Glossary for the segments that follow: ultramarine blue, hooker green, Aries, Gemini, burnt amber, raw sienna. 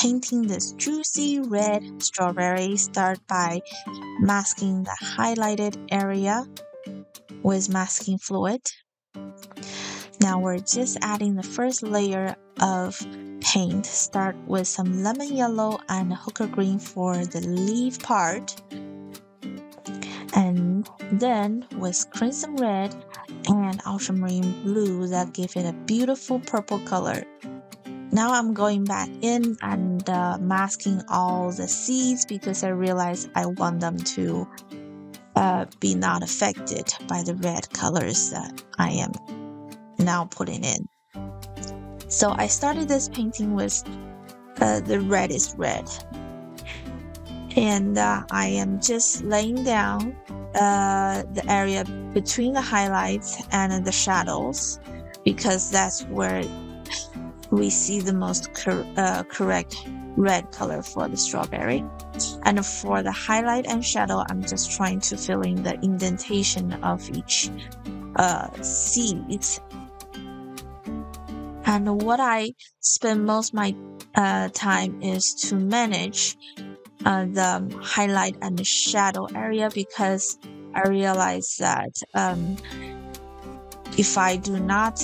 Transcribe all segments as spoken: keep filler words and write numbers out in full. painting this juicy red strawberry, start by masking the highlighted area with masking fluid. Now we're just adding the first layer of paint. Start with some lemon yellow and hooker green for the leaf part, and then with crimson red and ultramarine blue that give it a beautiful purple color. Now I'm going back in and uh, masking all the seeds because I realized I want them to uh, be not affected by the red colors that I am now putting in. So I started this painting with uh, the reddest red, and uh, I am just laying down uh, the area between the highlights and the shadows, because that's where we see the most cor uh, correct red color for the strawberry. And for the highlight and shadow, I'm just trying to fill in the indentation of each uh, seed. And what I spend most of my uh, time is to manage uh, the highlight and the shadow area, because I realize that um, if I do not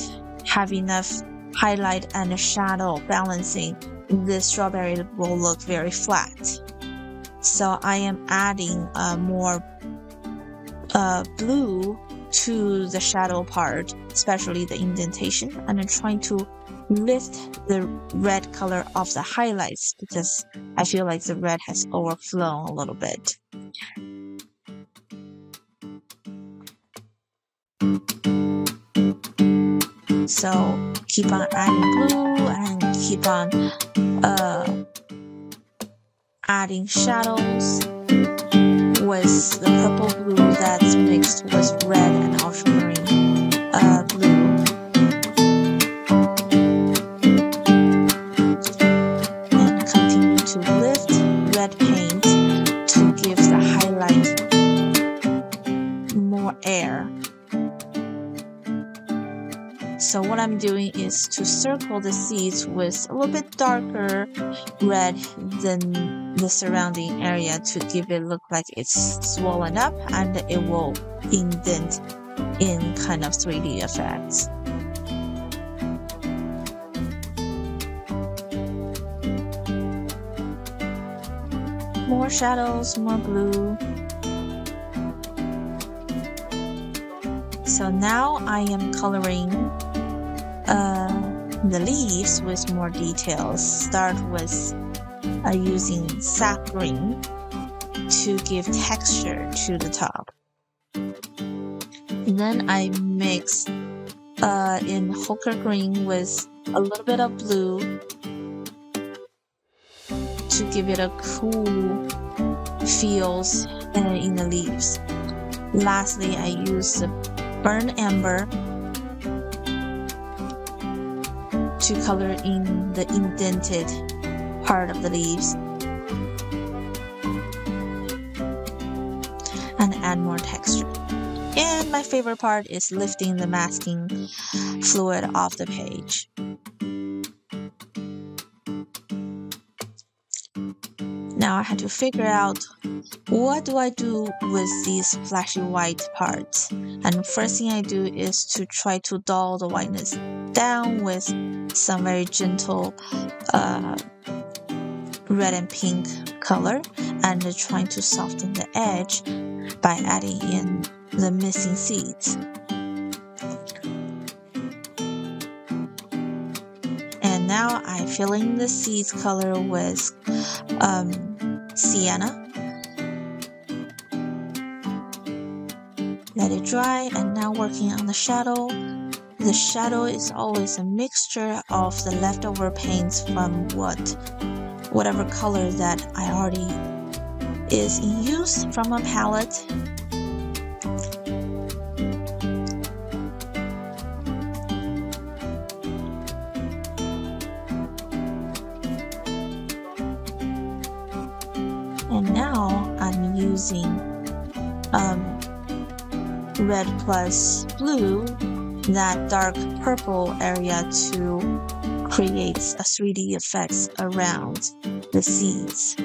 have enough highlight and shadow balancing, the strawberry will look very flat. So I am adding uh, more uh, blue to the shadow part, especially the indentation, and I'm trying to lift the red color of the highlights because I feel like the red has overflown a little bit. So keep on adding blue and keep on uh, adding shadows with the purple blue that's mixed with red and ultramarine uh, blue. And continue to lift red paint to give the highlight more air. So what I'm doing is to circle the seeds with a little bit darker red than the surrounding area to give it look like it's swollen up, and it will indent in kind of three D effects. More shadows, more blue. So now I am coloring uh, the leaves with more details. Start with uh, using sap green to give texture to the top. Then I mix uh, in hooker green with a little bit of blue to give it a cool feels uh, in the leaves. Lastly, I use the burnt amber to color in the indented part of the leaves and add more texture. And my favorite part is lifting the masking fluid off the page. Now I had to figure out what do I do with these flashy white parts. And first thing I do is to try to dull the whiteness down with some very gentle uh, red and pink color, and trying to soften the edge by adding in the missing seeds. And now I fill in the seeds color with um, sienna. Let it dry, and now working on the shadow. The shadow is always a mixture of the leftover paints from what, whatever color that I already is in use from a palette. And now I'm using um, red plus blue, that dark purple area, to creates a three D effect around the seeds.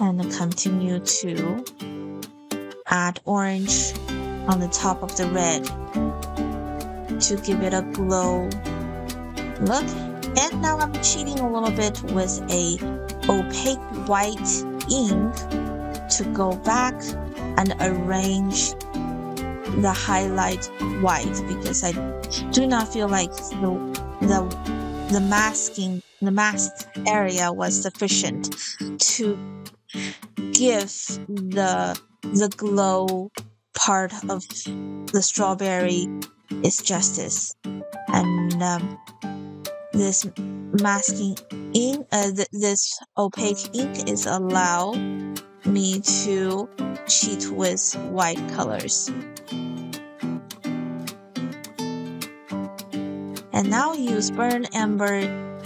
And continue to add orange on the top of the red to give it a glow look. And now I'm cheating a little bit with a opaque white ink to go back and arrange the highlight white, because I do not feel like the the the masking the masked area was sufficient to give the the glow part of the strawberry its justice. And um, this masking ink, uh, th this opaque ink is allow me to cheat with white colors. And now use burnt amber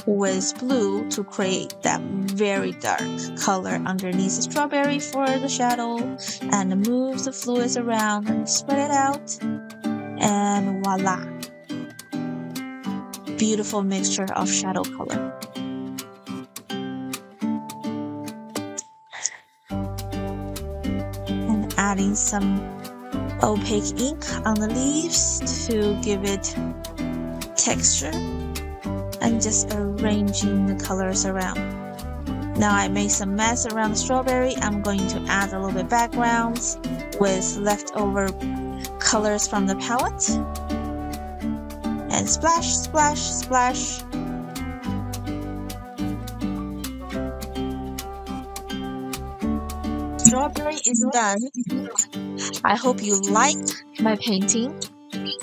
with blue to create that very dark color underneath the strawberry for the shadow, and move the fluids around and spread it out, and voila, beautiful mixture of shadow color. And adding some opaque ink on the leaves to give it texture, and just arranging the colors around. Now I made some mess around the strawberry. I'm going to add a little bit backgrounds with leftover colors from the palette. And splash, splash, splash. Strawberry is done. I hope you liked my painting.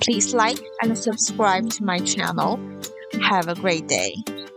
Please like and subscribe to my channel. Have a great day.